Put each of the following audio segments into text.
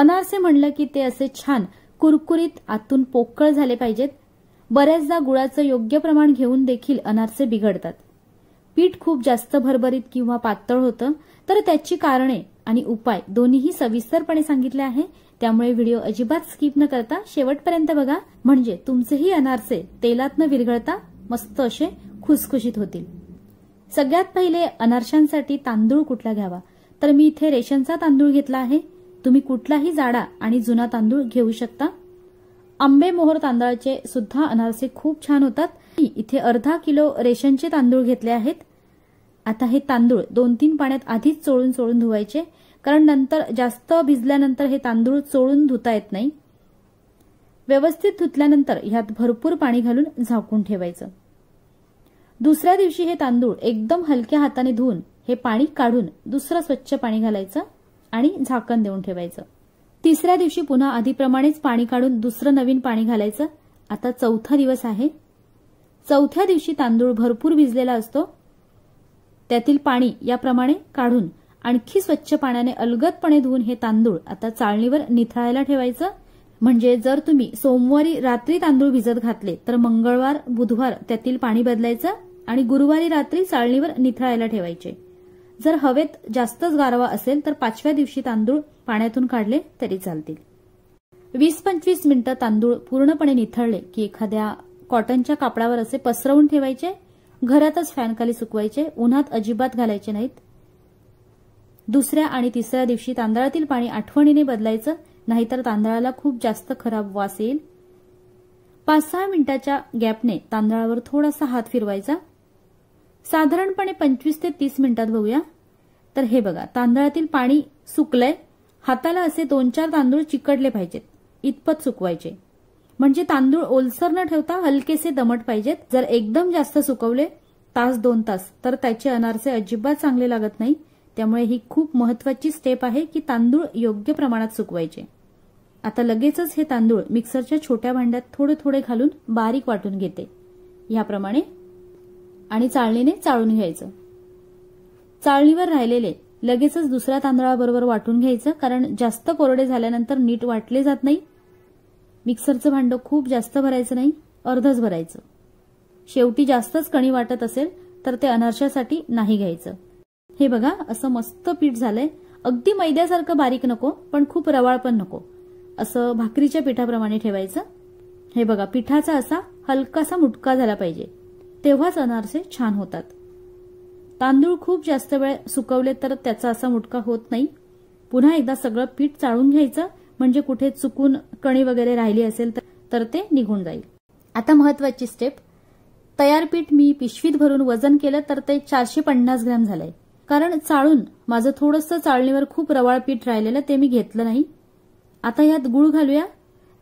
अनारसे म्हणलं की ते असे छान कुरकुरीत आतून पोकळ झाले पाहिजेत। बऱ्याचदा गुळाचं योग्य प्रमाण घेऊन देखील अनारसे बिघडतात। पीठ खूप जास्त भरभरीत किंवा पातळ होतं, तर त्याची कारणे आणि उपाय दोन्हीही सविस्तरपणे सांगितले आहे, त्यामुळे व्हिडिओ अजिबात स्किप न करता शेवटपर्यंत बघा, म्हणजे तुमचेही अनारसे तेलात न विरघळता मस्त असे खुसखुशीत होतील। सगळ्यात पहिले अनारशांसाठी तांदूळ कुठला घ्यावा, तर मी इथे रेशनचा तांदूळ घेतला आहे। तुम्ही कुठलाही जाडा आणि जुना तांदूळ घेऊ शकता। आंबे मोहर तांदळाचे सुद्धा अनारसे खूप छान होतात। इथे अर्धा किलो रेशनचे तांदूळ घेतले आहेत। आता हे तांदूळ 2-3 पाण्यात आधीच चोळून चोळून धुवायचे, कारण नंतर जास्त भिजल्यानंतर हे तांदूळ चोळून धुता येत नाही। व्यवस्थित धुतल्यानंतर यात भरपूर पाणी घालून झाकून ठेवायचं। दुसऱ्या दिवशी हे तांदूळ एकदम हलक्या हाताने धुवून हे पाणी काढून दुसरं स्वच्छ पाणी घालायचं आणि झाकण देऊन ठेवायचं। तिसऱ्या दिवशी पुन्हा आधीप्रमाणेच पाणी काढून दुसरं नवीन पाणी घालायचं। आता चौथा दिवस आहे। चौथ्या दिवशी तांदूळ भरपूर भिजलेला असतो, त्यातील पाणी याप्रमाणे काढून आणखी स्वच्छ पाण्याने अलगदपणे धुवून हे तांदूळ आता चाळणीवर निथळायला ठेवायचं। म्हणजे जर तुम्ही सोमवारी रात्री तांदूळ भिजत घातले तर मंगळवार बुधवार त्यातील पाणी बदलायचं आणि गुरुवारी रात्री चाळणीवर निथळायला ठेवायचे। जर हवेत जास्तच गारवा असेल तर 5व्या दिवशी तांदूळ पाण्यातून काढले तरी चालतील। 20-25 मिनिटं तांदूळ पूर्णपणे निथळले की एखाद्या कॉटनच्या कापडावर असे पसरवून ठेवायचे। घरातच फॅनखाली सुकवायचे, उन्हात अजिबात घालायचे नाहीत। दुसऱ्या आणि तिसऱ्या दिवशी तांदळातील पाणी आठवणीने बदलायचं, नाहीतर तांदळाला खूप जास्त खराब वास येईल। 5-6 मिनिटाच्या गॅपने तांदळावर थोडासा हात फिरवायचा। साधारणपणे 25 ते 30 मिनिटात बघूया। तर हे बघा, तांदळातील पाणी सुकलंय। हाताला असे 2-4 तांदूळ चिकटले पाहिजेत, इतपत सुकवायचे। म्हणजे तांदूळ ओलसर न ठेवता हलकेसे दमट पाहिजेत। जर एकदम जास्त सुकवले 1-2 तास तर त्याचे अनारसे अजिबात चांगले लागत नाही। त्यामुळे ही खूप महत्वाची स्टेप आहे की तांदूळ योग्य प्रमाणात सुकवायचे। आता लगेचच हे तांदूळ मिक्सरच्या छोट्या भांड्यात थोडे थोडे घालून बारीक वाटून घेते याप्रमाणे, आणि चाळणीने चाळून घ्यायचं। चाळणीवर राहिलेले लगेचच दुसऱ्या तांदळाबरोबर वाटून घ्यायचं, कारण जास्त कोरडे झाल्यानंतर नीट वाटले जात नाही। मिक्सरचं भांडं खूप जास्त भरायचं नाही, अर्धच भरायचं। शेवटी जास्तच कणी वाटत असेल तर ते अनारशासाठी नाही घ्यायचं। हे बघा, असं मस्त पीठ झालंय। अगदी मैद्यासारखं बारीक नको, पण खूप रवाळ पण नको, असं भाकरीच्या पिठाप्रमाणे ठेवायचं। हे बघा, पिठाचा असा हलकासा मुटका झाला पाहिजे, तेव्हाच अनारसे छान होतात। तांदूळ खूप जास्त वेळ सुकवले तर त्याचा असा मुटका होत नाही। पुन्हा एकदा सगळं पीठ चाळून घ्यायचं, म्हणजे कुठे चुकून कणी वगैरे राहिली असेल तर ते निघून जाईल। आता महत्वाची स्टेप, तयार पीठ मी पिशवीत भरून वजन केलं तर ते 450 ग्रॅम झालंय। कारण चाळून माझं थोडंसं चाळणीवर खूप रवाळ पीठ राहिलेलं ते मी घेतलं नाही। आता यात गुळ घालूया।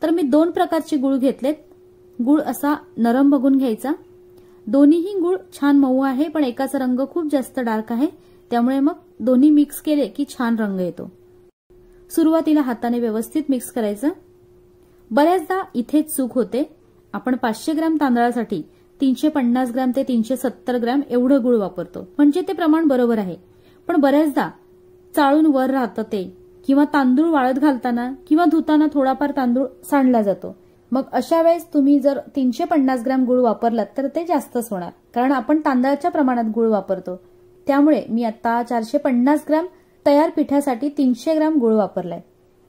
तर मी 2 प्रकारचे गुळ घेतलेत। गुळ असा नरम बघून घ्यायचा। दोन्हीही गुळ छान मऊ आहे, पण एकाचा रंग खूप जास्त डार्क आहे, त्यामुळे मग दोन्ही मिक्स केले की छान रंग येतो। सुरुवातीला हाताने व्यवस्थित मिक्स करायचं। बऱ्याचदा इथेच चूक होते, आपण 500 ग्रॅम तांदळासाठी 350 ग्रॅम ते 370 ग्रॅम एवढं गुळ वापरतो, म्हणजे ते प्रमाण बरोबर आहे। पण बऱ्याचदा चाळून वर राहतं ते, किंवा तांदूळ वाळत घालताना किंवा धुताना थोडाफार तांदूळ सांडला जातो। मग अशा वेळेस तुम्ही जर 350 ग्रॅम गुळ वापरलात तर ते जास्तच होणार, कारण आपण तांदळाच्या प्रमाणात गुळ वापरतो। त्यामुळे मी आता 450 ग्रॅम तयार पिठासाठी 300 ग्रॅम गुळ वापरलाय,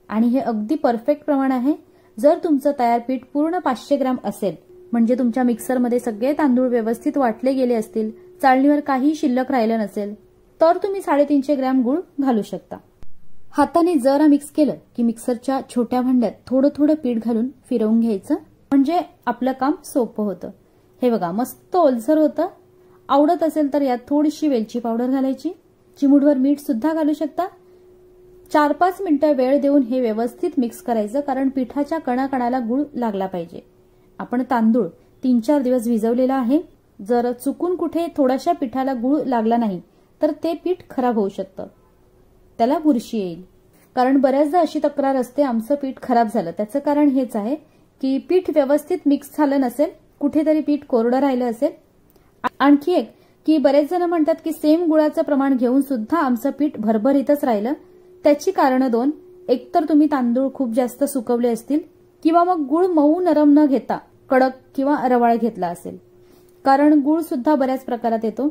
आणि हे अगदी परफेक्ट प्रमाण आहे। जर तुमचं तयार पीठ पूर्ण 500 ग्रॅम असेल, म्हणजे तुमच्या मिक्सरमध्ये सगळे तांदूळ व्यवस्थित वाटले गेले असतील, चाळणीवर काही शिल्लक राहिलं नसेल, तर तुम्ही 350 ग्रॅम गुळ घालू शकता। हाताने जरा मिक्स केलं की मिक्सरच्या छोट्या भांड्यात थोडं थोडं पीठ घालून फिरवून घ्यायचं, म्हणजे आपलं काम सोपं होतं। हे बघा, मस्त ओलसर होतं। आवडत असेल तर यात थोडीशी वेलची पावडर घालायची। चिमूटभर मीठ सुद्धा घालू शकता। 4-5 मिनिटं वेळ देऊन हे व्यवस्थित मिक्स करायचं, कारण पिठाच्या कणाकणाला गुळ लागला पाहिजे। आपण तांदूळ 3-4 दिवस भिजवलेला आहे, जर चुकून कुठे थोड्याशा पिठाला गुळ लागला नाही तर ते पीठ खराब होऊ शकतं, त्याला बुरशी येईल। कारण बऱ्याचदा अशी तक्रार असते, आमचं पीठ खराब झालं। त्याचं कारण हेच आहे की पीठ व्यवस्थित मिक्स झालं नसेल, कुठेतरी पीठ कोरडं राहिलं असेल। आणखी एक की बरेच जण म्हणतात की सेम गुळाचं प्रमाण घेऊन सुद्धा आमचं पीठ भरभरीतच राहिलं। त्याची कारणं 2, एकतर तुम्ही तांदूळ खूप जास्त सुकवले असतील किंवा मग गुळ मऊ नरम न घेता कडक किंवा रवाळ घेतला असेल, कारण गुळ सुद्धा बऱ्याच प्रकारात येतो।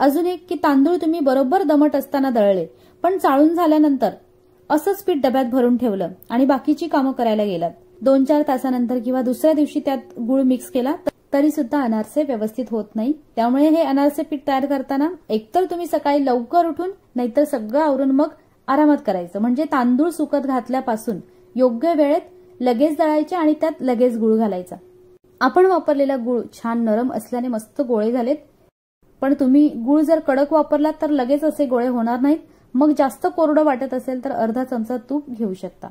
अजून एक की तांदूळ तुम्ही बरोबर दमट असताना दळले पण चाळून झाल्यानंतर असंच पीठ डब्यात भरून ठेवलं आणि बाकीची कामं करायला गेलात, 2-4 तासानंतर किंवा दुसऱ्या दिवशी त्यात गुळ मिक्स केला तरी सुद्धा अनारसे व्यवस्थित होत नाही। त्यामुळे हे अनारसे पीठ तयार करताना एकतर तुम्ही सकाळी लवकर उठून नाहीतर सगळं आवरून मग आरामात करायचं, म्हणजे तांदूळ सुकत घातल्यापासून योग्य वेळेत लगेच दळायचे आणि त्यात लगेच गुळ घालायचा। आपण वापरलेला गुळ छान नरम असल्याने मस्त गोळे झालेत, पण तुम्ही गुळ जर कडक वापरला तर लगेच असे गोळे होणार नाहीत, मग जास्त कोरडं वाटत असेल तर अर्धा चमचा तूप घेऊ शकता।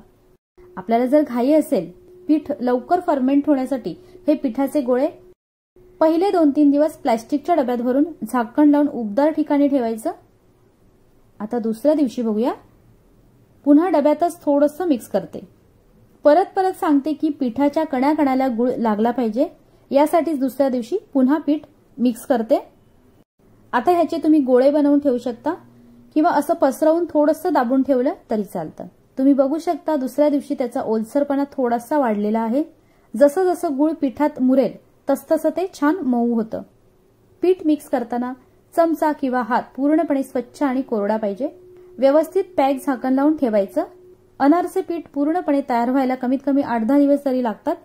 आपल्याला जर घाई असेल पीठ लवकर फर्मेंट होण्यासाठी हे पिठाचे गोळे पहिले 2-3 दिवस प्लास्टिकच्या डब्यात भरून झाकण लावून उबदार ठिकाणी ठेवायचं। आता दुसऱ्या दिवशी बघूया, पुन्हा डब्यातच थोडंसं मिक्स करते। परत सांगते की पिठाच्या कणाकणाला गुळ लागला पाहिजे यासाठीच दुसऱ्या दिवशी पुन्हा पीठ मिक्स करते। आता ह्याचे तुम्ही गोळे बनवून ठेवू शकता किंवा असं पसरवून थोडंसं दाबून ठेवलं तरी चालतं। तुम्ही बघू शकता दुसऱ्या दिवशी त्याचा ओलसरपणा थोडासा वाढलेला आहे। जसं जसं गुळ पिठात मुरेल तसतसं ते छान मऊ होतं। पीठ मिक्स करताना चमचा किंवा हात पूर्णपणे स्वच्छ आणि कोरडा पाहिजे। व्यवस्थित पॅक झाकण लावून ठेवायचं। अनारसे पीठ पूर्णपणे तयार व्हायला कमीत कमी 8-10 दिवस तरी लागतात,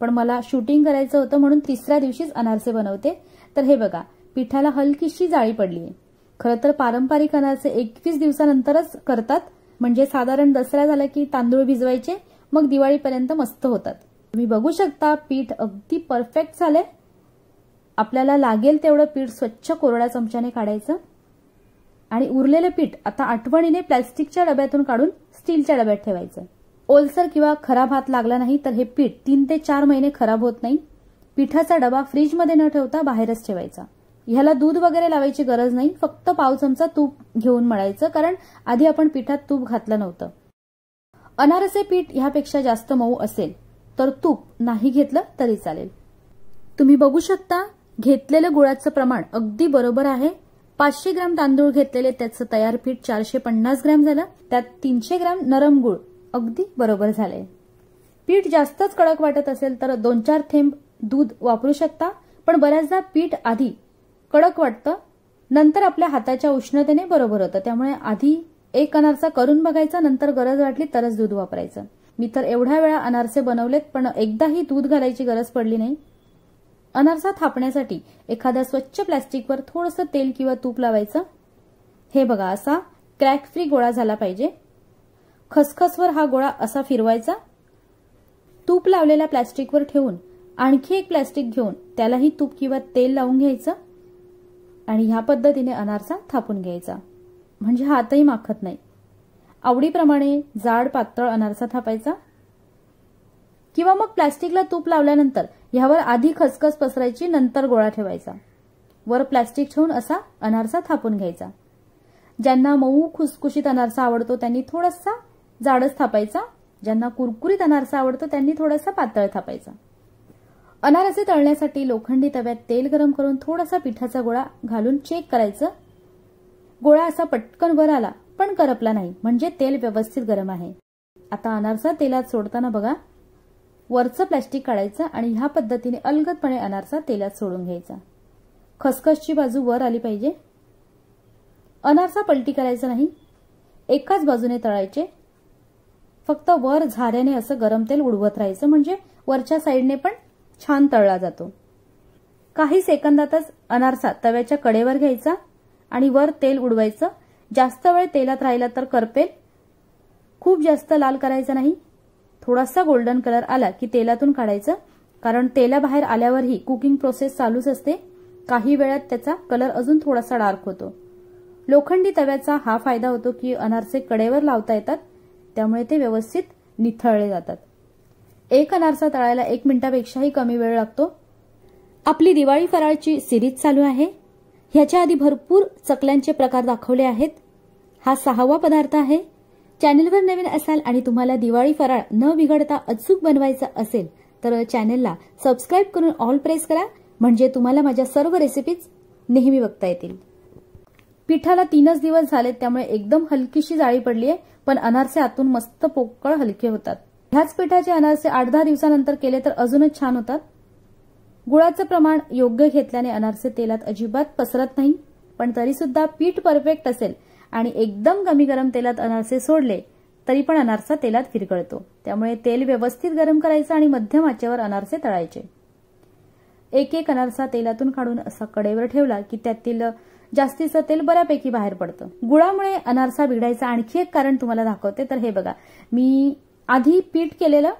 पण मला शूटिंग करायचं होतं म्हणून तिसऱ्या दिवशीच अनारसे बनवते। तर हे बघा पिठाला हलकीशी जाळी पडली आहे। खरं तर पारंपरिक अनारसे 21 दिवसानंतरच करतात, म्हणजे साधारण दसरा झाला की तांदूळ भिजवायचे मग दिवाळीपर्यंत मस्त होतात। तुम्ही बघू शकता पीठ अगदी परफेक्ट झाले। आपल्याला लागेल तेवढं पीठ स्वच्छ कोरड्या चमच्याने काढायचं आणि उरलेलं पीठ आता आठवणीने प्लास्टिकच्या डब्यातून काढून स्टीलच्या डब्यात ठेवायचं। ओलसर किंवा खराब हात लागला नाही तर हे पीठ 3 ते 4 महिने खराब होत नाही। पिठाचा डबा फ्रीजमध्ये न ठेवता बाहेरच ठेवायचा। ह्याला दूध वगैरे लावायची गरज नाही, फक्त पाव चमचा तूप घेऊन मळायचं, कारण आधी आपण पिठात तूप घातलं नव्हतं। अनारसे पीठ ह्यापेक्षा जास्त मऊ असेल तर तूप नाही घेतलं तरी चालेल। तुम्ही बघू शकता घेतलेलं गुळाचं प्रमाण अगदी बरोबर आहे। 500 ग्रॅम तांदूळ घेतलेले त्याचं तयार पीठ 450 ग्रॅम झालं, त्यात 300 ग्रॅम नरम गुळ अगदी बरोबर झाले। पीठ जास्तच कडक वाटत असेल तर 2-4 थेंब दूध वापरू शकता, पण बऱ्याचदा पीठ आधी कडक वाटतं नंतर आपल्या हाताच्या उष्णतेने बरोबर होतं। त्यामुळे आधी एक अनारसा करून बघायचा, नंतर गरज वाटली तरच दूध वापरायचं। मी तर एवढ्या वेळा अनारसे बनवलेत पण एकदाही दूध घालायची गरज पडली नाही। अनारसा थापण्यासाठी एखाद्या स्वच्छ प्लास्टिकवर थोडंसं तेल किंवा तूप लावायचं। हे बघा असा क्रॅक फ्री गोळा झाला पाहिजे। खसखसवर हा गोळा असा फिरवायचा। तूप लावलेल्या प्लास्टिकवर ठेवून आणखी एक प्लास्टिक घेऊन त्यालाही तूप किंवा तेल लावून घ्यायचं आणि ह्या पद्धतीने अनारसा थापून घ्यायचा, म्हणजे हातही माखत नाही। आवडीप्रमाणे जाड पातळ अनारसा थापायचा किंवा मग प्लास्टिकला तूप लावल्यानंतर ह्यावर आधी खसखस पसरायची, नंतर गोळा ठेवायचा, वर प्लास्टिक ठेवून असा अनारसा थापून घ्यायचा। ज्यांना मऊ खुसखुशीत अनारसा आवडतो त्यांनी थोडासा जाडच थापायचा, ज्यांना कुरकुरीत अनारसा आवडतो त्यांनी थोडासा पातळ थापायचा। अनारसे तळण्यासाठी लोखंडी तव्यात तेल गरम करून थोडासा पिठाचा गोळा घालून चेक करायचं। गोळा असा पटकन वर आला पण करपला नाही, म्हणजे तेल व्यवस्थित गरम आहे। आता अनारसा तेलात सोडताना बघा वरचं प्लास्टिक काढायचं आणि ह्या पद्धतीने अलगदपणे अनारसा तेलात सोडून घ्यायचा। खसखसची बाजू वर आली पाहिजे। अनारसा पलटी करायचा नाही, एकाच बाजूने तळायचे। फक्त वर झाऱ्याने असं गरम तेल उडवत राहायचं, म्हणजे वरच्या साईडने पण छान तळला जातो। काही सेकंदातच अनारसा तव्याच्या कडेवर घ्यायचा आणि वर तेल उडवायचं। जास्त वेळ तेलात राहिला तर करपेल। खूप जास्त लाल करायचा नाही, थोडासा गोल्डन कलर आला की तेलातून काढायचं, कारण तेलाबाहेर आल्यावरही कुकिंग प्रोसेस चालूच असते। काही वेळात त्याचा कलर अजून थोडासा डार्क होतो। लोखंडी तव्याचा हा फायदा होतो की अनारसे कडेवर लावता येतात, त्यामुळे ते व्यवस्थित निथळले जातात। एक अनारसा तळायला 1 मिनिटापेक्षाही कमी वेळ लागतो। आपली दिवाळी फराळची सिरीज चालू आहे, ह्याच्या आधी भरपूर चकल्यांचे प्रकार दाखवले आहेत। हा 6वा पदार्थ आहे। चॅनेलवर नवीन असाल आणि तुम्हाला दिवाळी फराळ न बिघडता अचूक बनवायचा असेल तर चॅनेलला सबस्क्राईब करून ऑल प्रेस करा, म्हणजे तुम्हाला माझ्या सर्व रेसिपीज नेहमी बघता येतील। पिठाला 3च दिवस झालेत, त्यामुळे एकदम हलकीशी जाळी पडली आहे, पण अनारसे आतून मस्त पोकळ हलके होतात। ह्याच पिठाचे अनारसे 8-10 दिवसानंतर केले तर अजूनच छान होतात। गुळाचे प्रमाण योग्य घेतल्याने अनारसे तेलात अजिबात पसरत नाही, पण तरी सुद्धा पीठ परफेक्ट असेल आणि एकदम कमी गरम तेलात अनारसे सोडले तरी पण अनारसा तेलात विरघळतो। त्यामुळे तेल व्यवस्थित गरम करायचं आणि मध्यम आचेवर अनारसे तळायचे। एक एक अनारसा तेलातून काढून असा कडेवर ठेवला की त्यातील जास्तीचं तेल बऱ्यापैकी बाहेर पडतं। गुळामुळे अनारसा बिघडायचं आणखी एक कारण तुम्हाला दाखवते। तर हे बघा, मी आधी पीठ केलेलं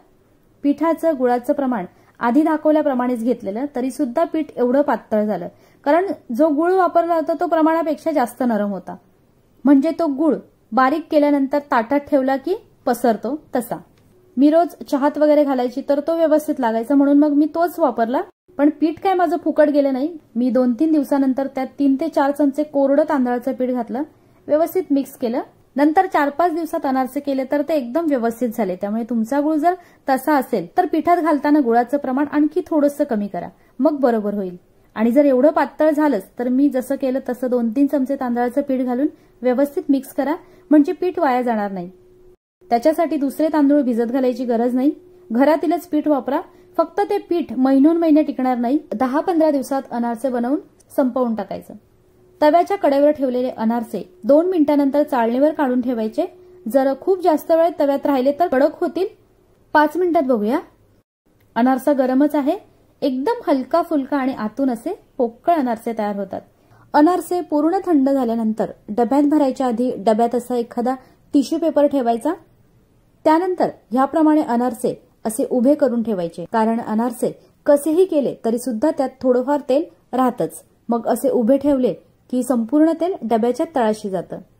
पिठाचं गुळाचं प्रमाण आधी दाखवल्याप्रमाणेच घेतलेलं, तरी सुद्धा पीठ एवढं पातळ झालं कारण जो गुळ वापरला होता तो प्रमाणापेक्षा जास्त नरम होता। म्हणजे तो गुळ बारीक केल्यानंतर ताटात ठेवला की पसरतो तसा। मी रोज चहात वगैरे घालायची तर तो व्यवस्थित लागायचा म्हणून मग मी तोच वापरला, पण पीठ काय माझं फुकट गेलं नाही। मी 2-3 दिवसानंतर त्यात 3 ते 4 चमचे कोरडं तांदळाचं पीठ घातलं, व्यवस्थित मिक्स केलं। नंतर 4-5 दिवसात अनारसे केले तर ते एकदम व्यवस्थित झाले। त्यामुळे तुमचा गुळ जर तसा असेल तर पिठात घालताना गुळाचं प्रमाण आणखी थोडंसं कमी करा, मग बरोबर होईल। आणि जर एवढं पातळ झालंच तर मी जसं केलं तसं 2-3 चमचे तांदळाचं पीठ घालून व्यवस्थित मिक्स करा, म्हणजे पीठ वाया जाणार नाही। त्याच्यासाठी दुसरे तांदूळ भिजत घालायची गरज नाही, घरातीलच पीठ वापरा। फक्त ते पीठ महिनोन महिने टिकणार नाही, 10-15 दिवसात अनारसे बनवून संपवून टाकायचं। तव्याच्या कडेवर ठेवलेले अनारसे 2 मिनिटांनंतर चाळणीवर काढून ठेवायचे। जर खूप जास्त वेळ तव्यात राहिले तर कडक होतील। 5 मिनिटात बघूया, अनारसा गरमच आहे। एकदम हलका फुलका आणि आतून असे पोकळ अनारसे तयार होतात। अनारसे पूर्ण थंड झाल्यानंतर डब्यात भरायच्या आधी डब्यात असा एखादा टिश्यू पेपर ठेवायचा। त्यानंतर ह्याप्रमाणे अनारसे असे उभे करून ठेवायचे, कारण अनारसे कसेही केले तरी सुद्धा त्यात थोडंफार तेल राहतच। मग असे उभे ठेवले की संपूर्ण तेल डब्याच्या तळाशी जातं।